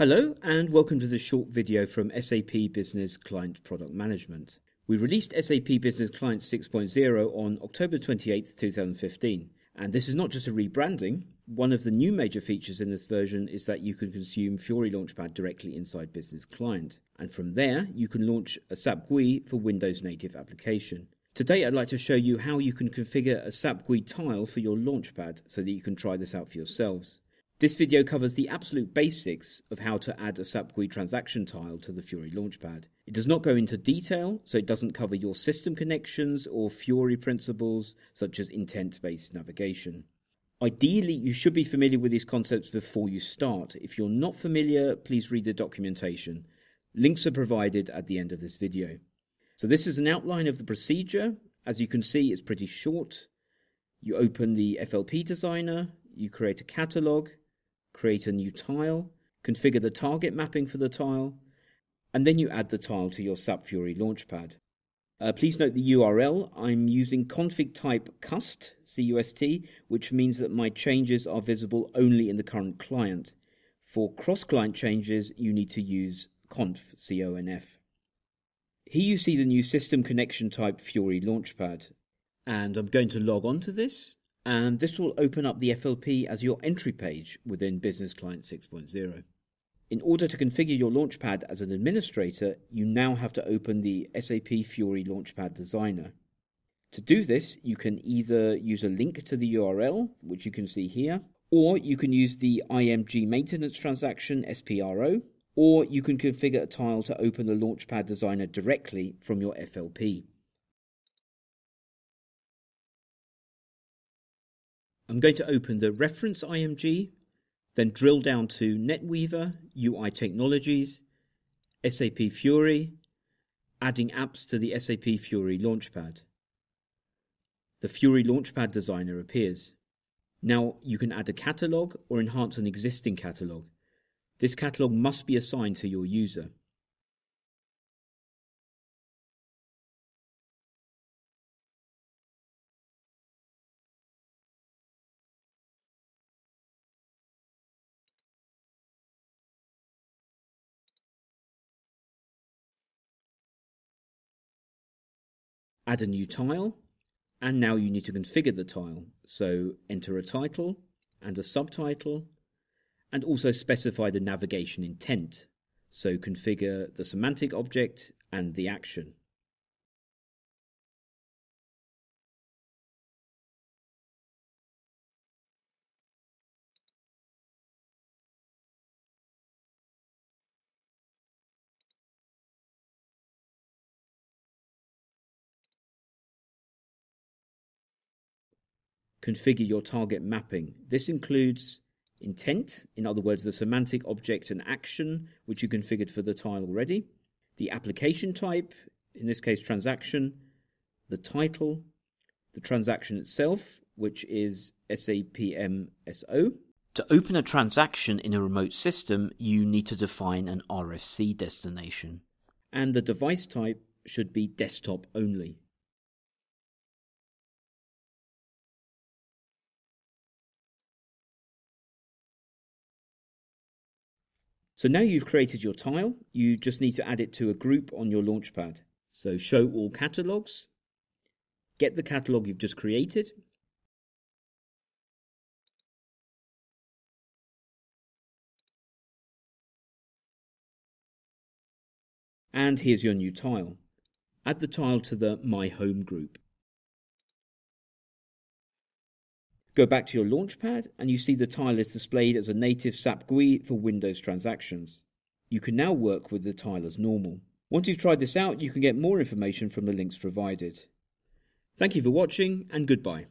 Hello and welcome to this short video from SAP Business Client Product Management. We released SAP Business Client 6.0 on October 28, 2015. And this is not just a rebranding. One of the new major features in this version is that you can consume Fiori Launchpad directly inside Business Client. And from there, you can launch a SAP GUI for Windows native application. Today, I'd like to show you how you can configure a SAP GUI tile for your Launchpad so that you can try this out for yourselves. This video covers the absolute basics of how to add a SAP GUI transaction tile to the Fiori Launchpad. It does not go into detail, so it doesn't cover your system connections or Fiori principles such as intent-based navigation. Ideally, you should be familiar with these concepts before you start. If you're not familiar, please read the documentation. Links are provided at the end of this video. So this is an outline of the procedure. As you can see, it's pretty short. You open the FLP designer, you create a catalog, create a new tile, configure the target mapping for the tile, and then you add the tile to your SAP Fiori Launchpad. Please note the URL. I'm using config type CUST, C-U-S-T, which means that my changes are visible only in the current client. For cross-client changes, you need to use CONF, C-O-N-F. Here you see the new system connection type Fiori Launchpad. And I'm going to log on to this. And this will open up the FLP as your entry page within Business Client 6.0. In order to configure your Launchpad as an administrator, you now have to open the SAP Fiori Launchpad Designer. To do this, you can either use a link to the URL, which you can see here, or you can use the IMG maintenance transaction, SPRO, or you can configure a tile to open the Launchpad Designer directly from your FLP. I'm going to open the reference IMG, then drill down to NetWeaver, UI Technologies, SAP Fiori, adding apps to the SAP Fiori Launchpad. The Fiori Launchpad Designer appears. Now you can add a catalog or enhance an existing catalog. This catalog must be assigned to your user. Add a new tile, and now you need to configure the tile. So enter a title and a subtitle, and also specify the navigation intent. So configure the semantic object and the action. Configure your target mapping. This includes intent, in other words, the semantic object and action, which you configured for the tile already, the application type, in this case transaction, the title, the transaction itself, which is SAPMSO. To open a transaction in a remote system, you need to define an RFC destination. And the device type should be desktop only. So now you've created your tile, you just need to add it to a group on your Launchpad. So show all catalogs, get the catalog you've just created, and here's your new tile. Add the tile to the My Home group. Go back to your Launchpad and you see the tile is displayed as a native SAP GUI for Windows transactions. You can now work with the tile as normal. Once you've tried this out, you can get more information from the links provided. Thank you for watching and goodbye.